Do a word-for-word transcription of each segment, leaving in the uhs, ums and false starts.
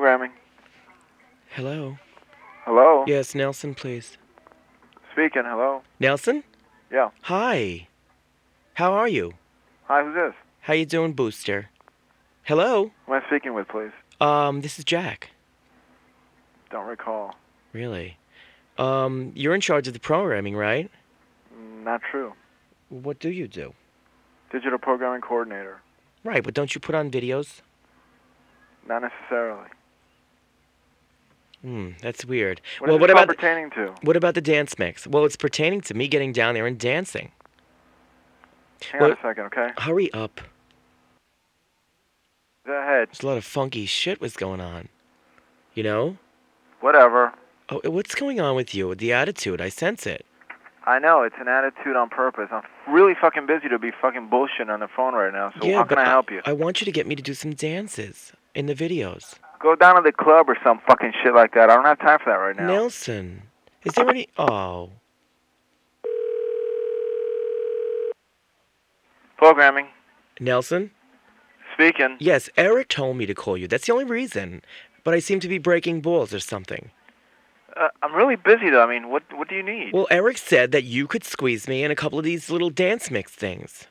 programming. Hello. Hello. Yes, Nelson, please. Speaking. Hello. Nelson? Yeah. Hi. How are you? Hi, who's this? How you doing, Booster? Hello? Who am I speaking with, please? Um, this is Jack. Don't recall. Really? Um, you're in charge of the programming, right? Not true. What do you do? Digital programming coordinator. Right, but don't you put on videos? Not necessarily. Hmm, that's weird. What well, is what about pertaining to? What about the dance mix? Well, it's pertaining to me getting down there and dancing. Hang well, on a second, okay? Hurry up. Go ahead. There's a lot of funky shit was going on. You know? Whatever. Oh, what's going on with you? The attitude, I sense it. I know, it's an attitude on purpose. I'm really fucking busy to be fucking bullshitting on the phone right now, so yeah, how can I help you? I want you to get me to do some dances in the videos. Go down to the club or some fucking shit like that. I don't have time for that right now. Nelson, is there any... Oh. Programming. Nelson? Speaking. Yes, Eric told me to call you. That's the only reason. But I seem to be breaking balls or something. Uh, I'm really busy, though. I mean, what what do you need? Well, Eric said that you could squeeze me in a couple of these little dance mix things.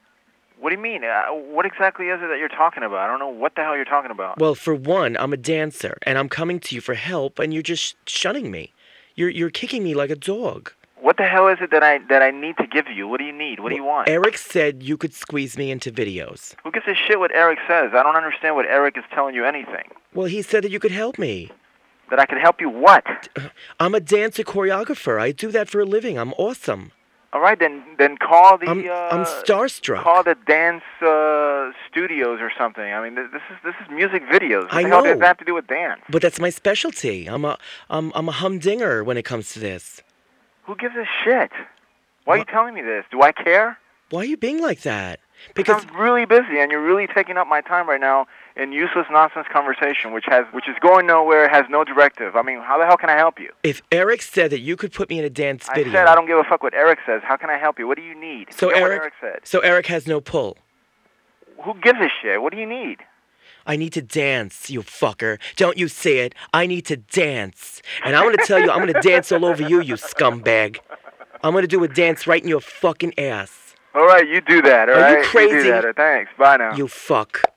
What do you mean? Uh, what exactly is it that you're talking about? I don't know what the hell you're talking about. Well, for one, I'm a dancer, and I'm coming to you for help, and you're just shunning me. You're you're kicking me like a dog. What the hell is it that I that I need to give you? What do you need? What well, do you want? Eric said you could squeeze me into videos. Who gives a shit what Eric says? I don't understand what Eric is telling you anything. Well, he said that you could help me. That I could help you what? I'm a dancer choreographer. I do that for a living. I'm awesome. All right, then then call the... I'm, uh, I'm starstruck. Call the dance uh, studios or something. I mean, this is this is music videos. What I know. What does that have to do with dance? But that's my specialty. I'm a, I'm, I'm a humdinger when it comes to this. Who gives a shit? Why what? Are you telling me this? Do I care? Why are you being like that? Because I'm really busy, and you're really taking up my time right now in useless nonsense conversation, which has which is going nowhere, has no directive. I mean, how the hell can I help you? If Eric said that you could put me in a dance video... I said I don't give a fuck what Eric says. How can I help you? What do you need? So you know Eric, Eric said. So Eric has no pull. Who gives a shit? What do you need? I need to dance, you fucker. Don't you see it? I need to dance. And I'm going to tell you, I'm going to dance all over you, you scumbag. I'm going to do a dance right in your fucking ass. All right, you do that, all right? Are you crazy? You do that. Thanks. Bye now. You fuck.